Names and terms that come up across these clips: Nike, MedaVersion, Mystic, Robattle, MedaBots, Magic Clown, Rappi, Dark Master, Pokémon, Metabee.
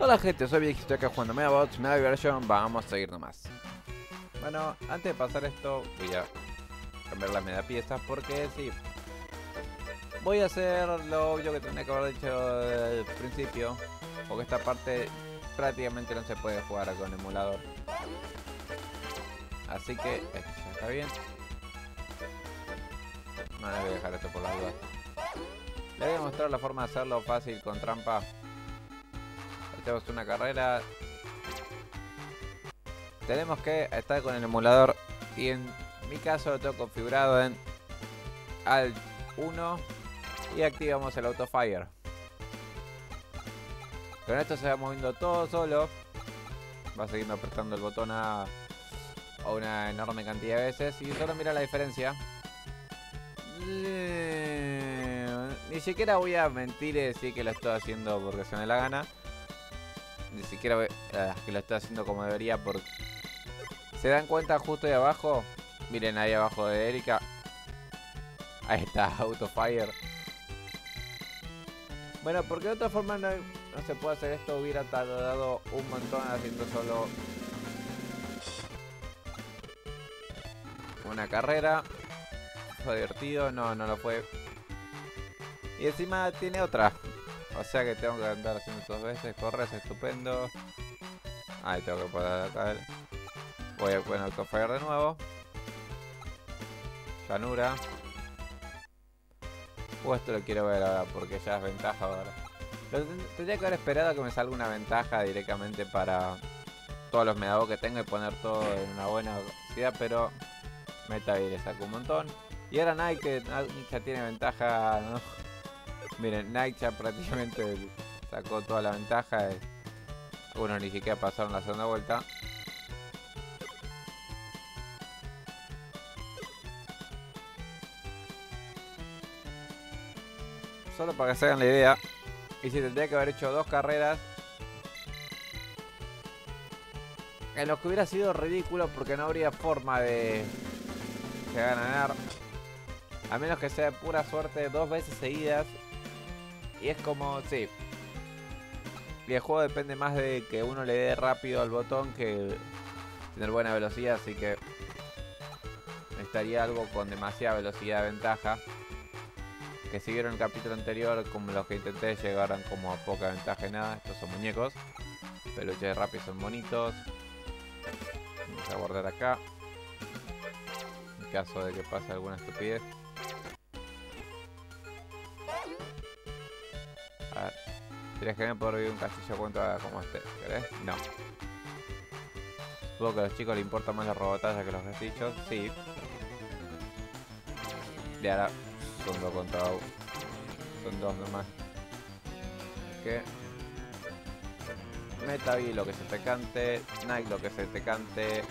Hola gente, soy Vic, estoy acá jugando MedaBots, MedaVersion, vamos a seguir nomás. Bueno, antes de pasar esto, voy a cambiar las medapiezas porque sí. Voy a hacer lo obvio que tenía que haber dicho al principio, porque esta parte prácticamente no se puede jugar con el emulador. Así que, esto está bien. No, les voy a dejar esto por las dudas. Les voy a mostrar la forma de hacerlo fácil con trampa. Hacemos una carrera. Tenemos que estar con el emulador. Y en mi caso lo tengo configurado en Alt 1. Y activamos el autofire. Con esto se va moviendo todo solo. Va siguiendo apretando el botón a una enorme cantidad de veces. Y solo mira la diferencia. Ni siquiera voy a mentir y decir que lo estoy haciendo porque se me la gana. Ni siquiera que lo estoy haciendo como debería porque... ¿Se dan cuenta justo de abajo? Miren ahí abajo de Erika. Ahí está, autofire. Bueno, porque de otra forma no se puede hacer esto. Hubiera tardado un montón haciendo solo una carrera. Fue divertido, no lo fue. Y encima tiene otra. O sea que tengo que andar haciendo dos veces. Corres, estupendo. Ahí tengo que parar acá. Voy a poner autofire de nuevo. Llanura. Esto lo quiero ver ahora porque ya es ventaja ahora. Tendría que haber esperado que me salga una ventaja directamente para todos los medabots que tengo y poner todo en una buena velocidad, pero Metabee le sacó un montón. Y ahora Nike ya tiene ventaja, ¿no? Miren, Nike ya prácticamente sacó toda la ventaja. Uno ni siquiera pasaron la segunda vuelta. Solo para que se hagan la idea. Y si tendría que haber hecho dos carreras. En lo que hubiera sido ridículo porque no habría forma de ganar. A menos que sea de pura suerte dos veces seguidas. Y es como, sí. Y el juego depende más de que uno le dé rápido al botón que tener buena velocidad. Así que estaría algo con demasiada velocidad de ventaja. Que siguieron el capítulo anterior, como los que intenté, llegaron como a poca ventaja y nada. Estos son muñecos. Peluches rápidos son bonitos. Vamos a guardar acá. En caso de que pase alguna estupidez. A ver. ¿Tienes que me puedo vivir un castillo como este? ¿Querés? No. Supongo que a los chicos les importan más las robotallas que los castillos. Sí. Y ahora... Son dos contra uno. Son dos nomás. Que Metabee lo que se te cante. Nike lo que se te cante.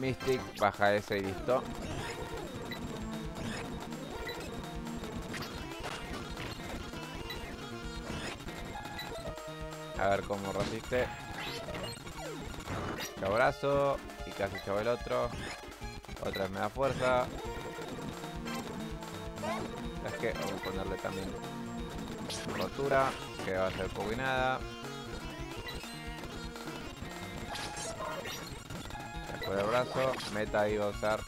Mystic, baja ese y listo. A ver cómo resiste. Cabrazo. Y casi echaba el otro. Otra vez me da fuerza. Es que vamos a ponerle también rotura, que va a ser poco y nada. Después del brazo, Metabee va a usar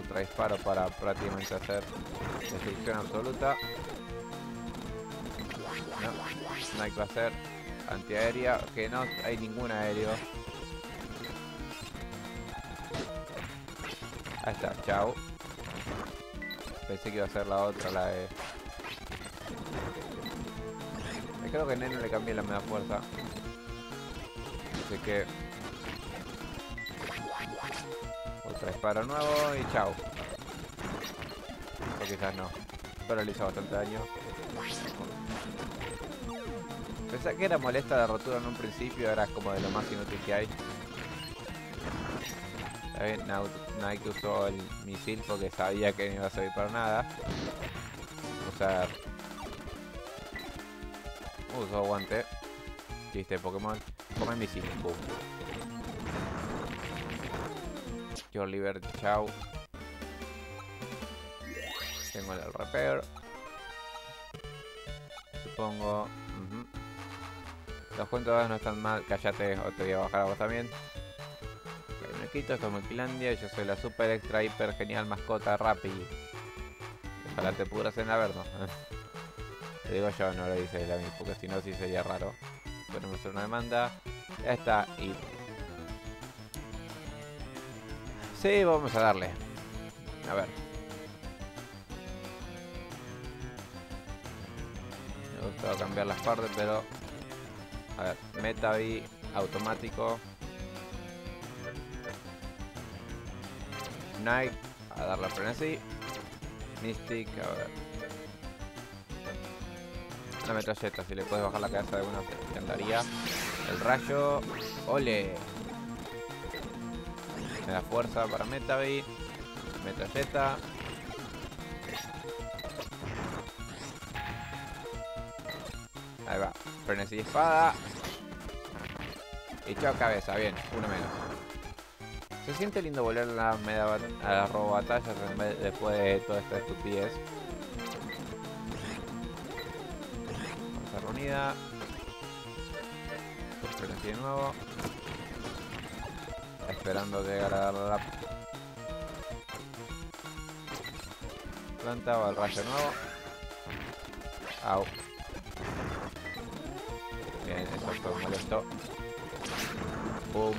ultra disparo para prácticamente hacer destrucción absoluta. No, Nike va a hacer antiaérea, que no hay ningún aéreo. Ahí está, chao. Pensé que iba a ser la otra, la de... Creo que Nene le cambié la media fuerza. Así que... Otro disparo nuevo y chao. O quizás no. Pero le hizo bastante daño. Pensé que era molesta la rotura en un principio, ahora es como de lo más inútil que hay. Nike usó el misil porque sabía que no iba a servir para nada. Usó guante. Chiste Pokémon. Come misil. Boom. Yo liberty, chao. Tengo el repair. supongo. Los cuentos no están mal. Cállate, o te voy a bajar a vos también. Me quito, esto es Multilandia. Yo soy la super extra hiper genial mascota Rappi. Ojalá te pudras en Averno. Lo digo yo, no lo dice la misma, porque si no, sí sería raro. Podemos hacer una demanda. Ya está, y... sí, vamos a darle. A ver. Me gustaba cambiar las partes, pero... a ver, Metabee, automático. Nike, a dar la frenesí. Mystic, a ver. La metralleta, si le puedes bajar la cabeza de una, te encantaría. El rayo, ole. La fuerza para Metabee. Metralleta. Ahí va, frenesí de espada. Y chao cabeza, bien, uno menos. Se siente lindo volver a las robobatallas después de toda esta estupidez. Fuerza reunida. Frenesí de nuevo. Esperando llegar a la planta o al rayo nuevo. Au. Bien, eso es todo molesto. Boom.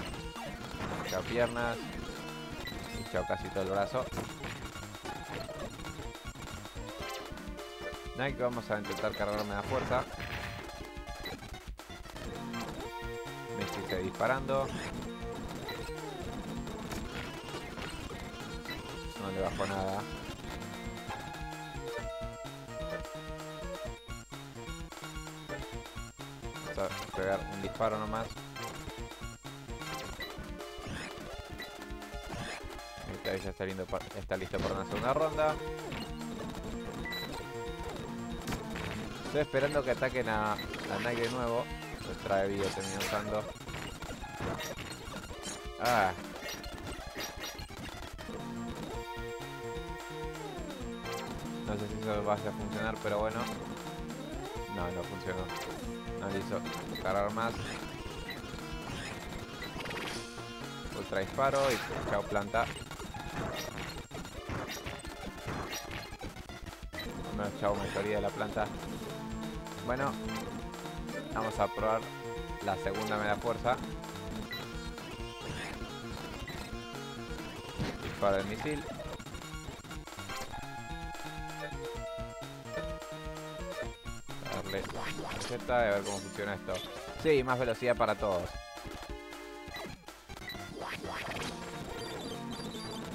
Chao piernas. Y chao casi todo el brazo. Nike, vamos a intentar cargarme la fuerza. Me estoy disparando. No le bajo nada. Vamos a pegar un disparo nomás. Esta vez ya está listo para una segunda ronda. Estoy esperando que ataquen a la Nike de nuevo. Se trae video terminé usando. Ah. No sé si eso vaya a funcionar, pero bueno. No, no funcionó. No le hizo cargar más. Ultra disparo y chao planta. No, chao mayoría de la planta. Bueno. Vamos a probar la segunda mega fuerza. Disparo el misil. Z, a ver cómo funciona esto. Sí, más velocidad para todos.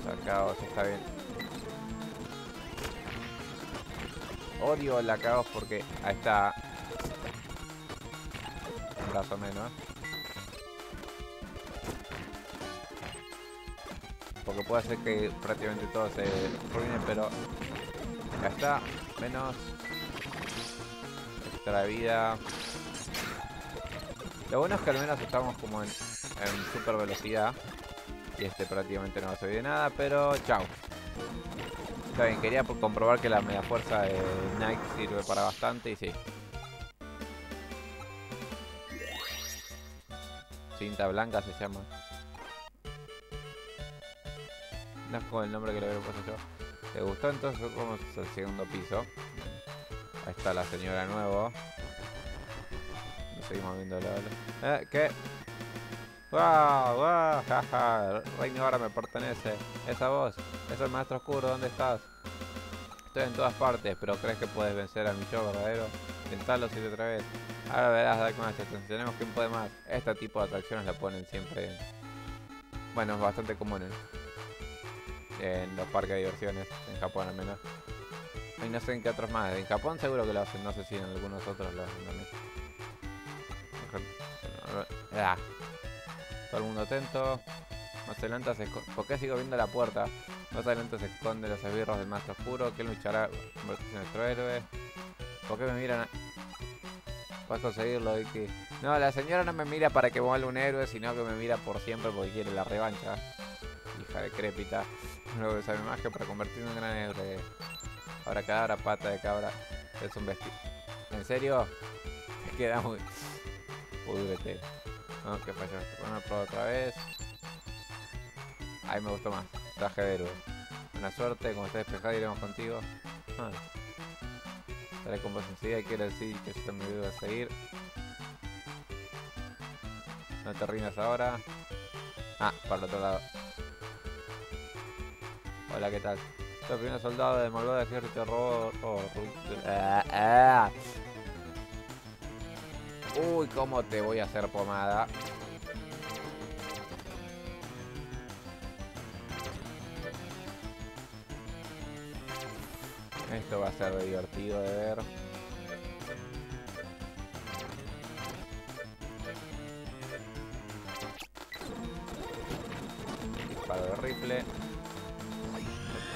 Sacaos, está bien. Odio la caos porque ahí está. Un brazo menos. Porque puede hacer que prácticamente todos se ruinen, pero ya está. Menos. La vida. Lo bueno es que al menos estamos como en super velocidad. Y este prácticamente no se ve nada, pero chao. Está bien, quería comprobar que la media fuerza de Nike sirve para bastante y sí. Cinta blanca se llama. No es como el nombre que le había puesto yo. ¿Te gustó? Entonces vamos al segundo piso. Ahí está la señora nuevo. Nos seguimos viendo la... ¿qué? ¡Wow! ¡Wow! ¡Jaja! Reino ahora me pertenece. Esa voz. Es el maestro oscuro. ¿Dónde estás? Estoy en todas partes, pero ¿crees que puedes vencer a mi yo verdadero? Tentalo si te atreves. Ahora verás, Dark Master. Tenemos quien puede más. Este tipo de atracciones la ponen siempre en... bueno, es bastante común en los parques de diversiones. En Japón al menos. Y no sé en qué otros más, en Japón seguro que lo hacen, no sé si en algunos otros lo hacen también. Todo el mundo atento. Más adelante se esconde. ¿Por qué sigo viendo la puerta? Más adelante se esconde los esbirros del maestro oscuro. ¿Quién luchará convertirse en nuestro héroe? ¿Por qué me miran? Vas a conseguirlo, Vicky. No, la señora no me mira para que vuelva un héroe, sino que me mira por siempre porque quiere la revancha. Hija decrépita. No usa mi magia para convertirse en un gran héroe. Ahora, pata de cabra. Es un ¿En serio? Se queda muy... Púdrete. No, ¿qué falló? Bueno, prueba otra vez. Ahí me gustó más. Traje de héroe. Buena suerte, como está despejado iremos contigo. Ah. Estaré con vos enseguida, quiero decir que yo también debo seguir. No te rindas ahora. Ah, para el otro lado. Hola, ¿qué tal? Soy el primer soldado de Malvada Ejército Robo... Uy, cómo te voy a hacer pomada. Esto va a ser divertido de ver. Disparo de rifle.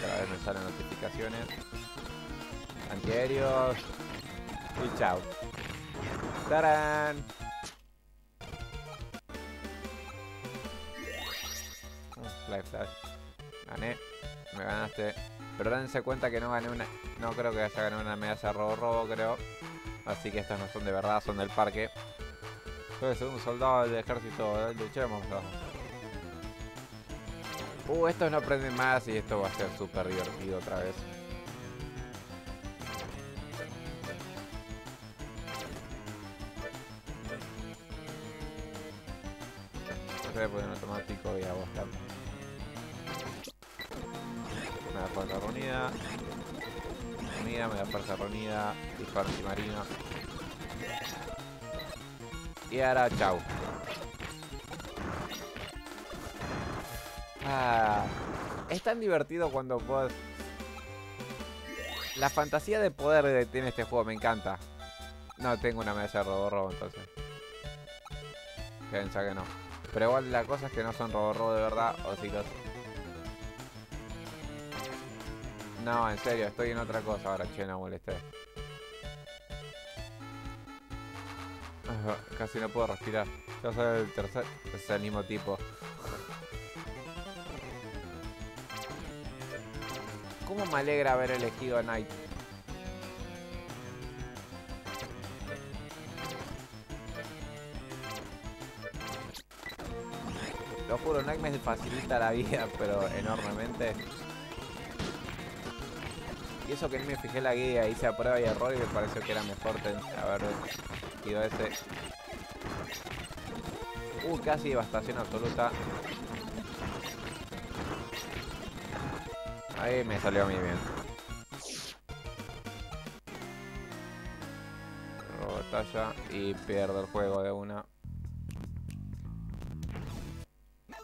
Cada vez me salen notificaciones. Antiaéreos. Y chao. ¡Tarán! Fly Flash. Gané. Me ganaste. Pero dense cuenta que no gané una... No creo que haya ganado una medalla robo, creo. Así que estas no son de verdad, son del parque. Entonces, un soldado del ejército, luchemos. Estos no aprenden más y esto va a ser súper divertido otra vez. Voy a poner en automático y a vos también. Me da fuerza reunida. Me da fuerza reunida. Disparo antimarino. Y ahora, chau. Ah, es tan divertido cuando puedes... La fantasía de poder que tiene este juego me encanta. No, tengo una medalla de robo, entonces. Piensa que no. Pero igual la cosa es que no son robo de verdad, o si los... No, en serio, estoy en otra cosa ahora, che, no molesté. Casi no puedo respirar. Yo soy el tercer... Es el mismo tipo. Cómo me alegra haber elegido a Nike. Lo juro, Nike me facilita la vida, pero enormemente. Y eso que no me fijé la guía, hice a prueba y error y me pareció que era mejor haber ido ese. Casi devastación absoluta. Ahí me salió a mí bien. Robotalla y pierdo el juego de una.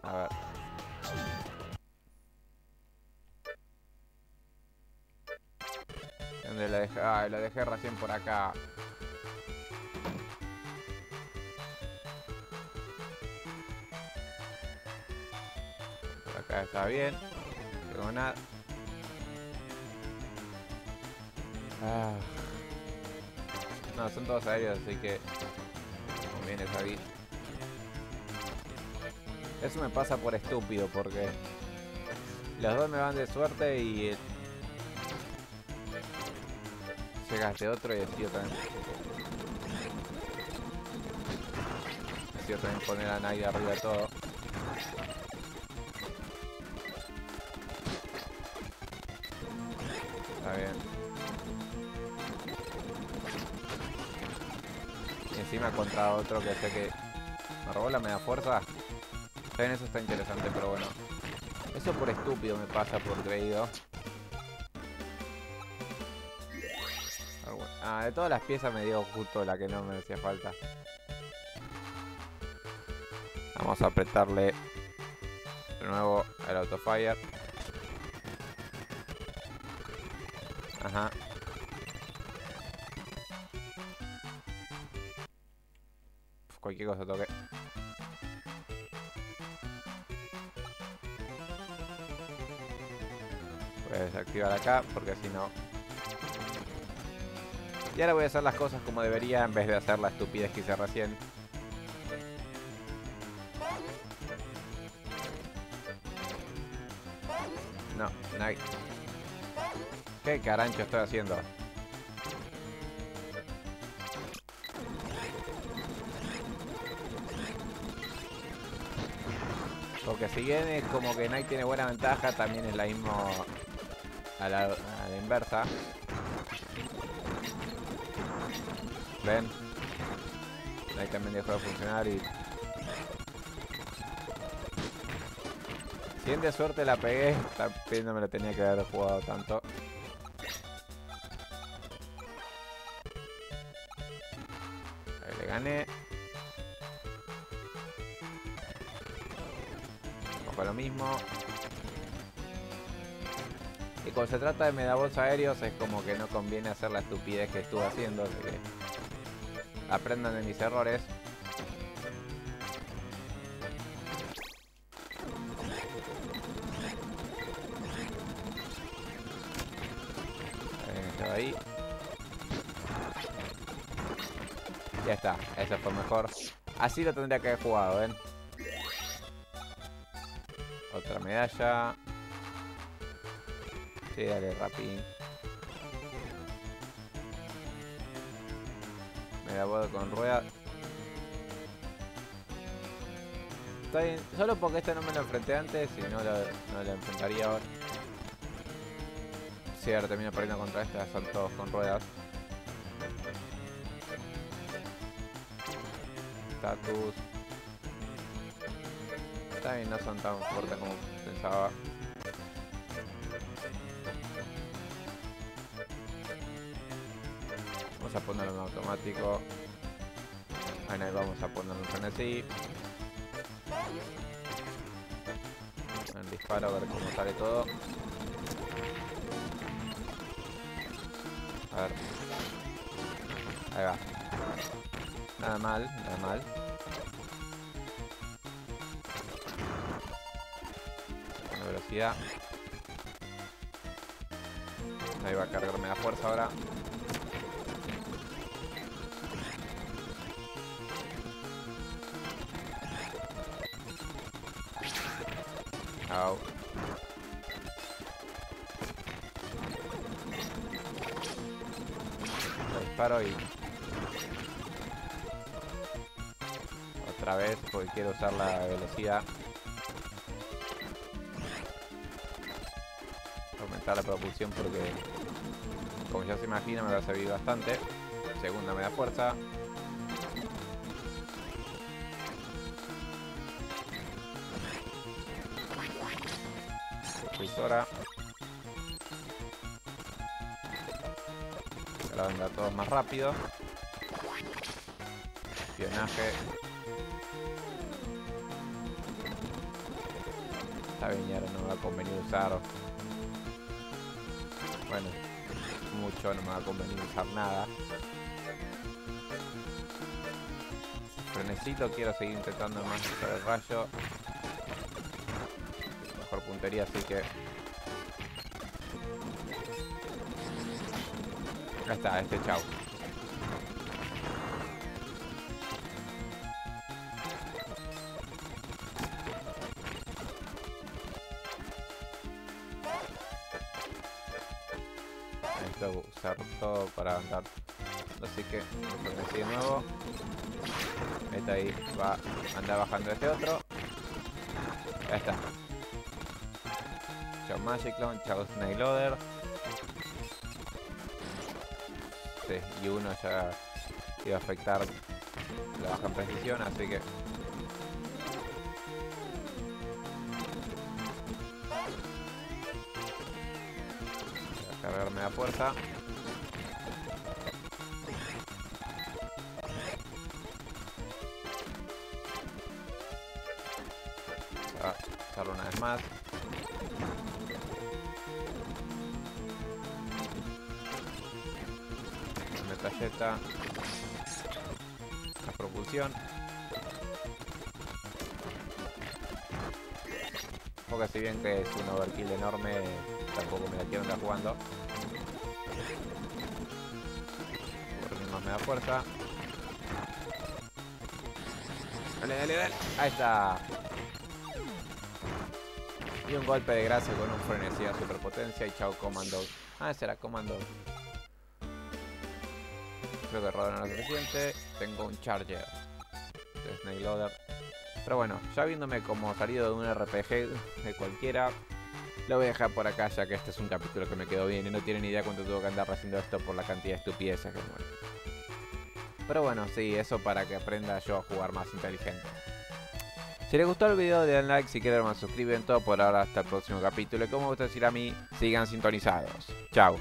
A ver. ¿Dónde la dejé? Ah, la dejé recién por acá. Por acá está bien. Tengo nada. No, son todos aéreos, así que conviene salir. Eso me pasa por estúpido, porque los dos me van de suerte y... Llegaste otro y el tío también. El tío también poner a Nike arriba de todo. Está bien. Encima contra otro que sé que me robó la media fuerza. También eso está interesante, pero bueno. Eso por estúpido me pasa, por creído. Ah, de todas las piezas me dio justo la que no me hacía falta. Vamos a apretarle de nuevo al autofire. Ajá. Cualquier cosa toque. Voy a desactivar acá porque si no... Y ahora voy a hacer las cosas como debería en vez de hacer la estupidez que hice recién. No, Nike. ¿Qué carancho estoy haciendo? Porque si bien es como que Nike tiene buena ventaja, también es la misma a la inversa. Ven, Nike también dejó de funcionar y... Bien de suerte la pegué, también no me la tenía que haber jugado tanto. Ahí le gané. Ojo a lo mismo. Y cuando se trata de MedaBots aéreos es como que no conviene hacer la estupidez que estuve haciendo, así que aprendan de mis errores. Ahí. Ya está, eso fue mejor. Así lo tendría que haber jugado, ¿ven? Otra medalla. Sí, dale, rapín. Me la voy con ruedas. Está bien, solo porque este no me lo enfrenté antes y no lo enfrentaría ahora. Sí, ahora termino perdiendo contra estas, son todos con ruedas. Status. También no son tan fuertes como pensaba. Vamos a ponerlo en automático. Bueno, ahí vamos a ponerlo en frenesí. En disparo, a ver cómo sale todo. A ver. Ahí va. Nada mal, nada mal. Buena velocidad. Ahí va a cargarme la fuerza ahora. Au. Disparo y... Otra vez, porque quiero usar la velocidad. Aumentar la propulsión porque... Como ya se imagina, me va a servir bastante. Segunda me da fuerza. Propulsora. La onda todo más rápido. Espionaje. Está bien, ya no me va a convenir usar. Bueno, mucho no me va a convenir usar nada. Frenesito, quiero seguir intentando más usar el rayo. Mejor puntería, así que... Acá está, este chau. Necesito usar todo para avanzar. Así que vamos a de nuevo. Este ahí va a andar bajando este otro. Ya está. Chau Magic Clown, chau Nailoder. Y uno ya iba a afectar la baja en precisión, así que voy a cargarme la fuerza. Voy a usarlo una vez más. Talleta, la propulsión. Porque si bien que es un overkill enorme, tampoco me la quiero andar jugando. Por mí más me da fuerza. Dale, dale, dale. Ahí está. Y un golpe de gracia con un frenesí a superpotencia y chao Commando. Ah, ese era Commando. Creo que rodaron lo suficiente. Tengo un charger de Snake Loader. Pero bueno, ya viéndome como salido de un RPG de cualquiera, lo voy a dejar por acá, ya que este es un capítulo que me quedó bien y no tienen idea cuánto tuvo que andar haciendo esto por la cantidad de estupideces que muero. Pero bueno, sí, eso para que aprenda yo a jugar más inteligente. Si les gustó el video, denle like, si quieren más suscriben, todo por ahora, hasta el próximo capítulo. Y como me gusta decir a mí, sigan sintonizados. Chao.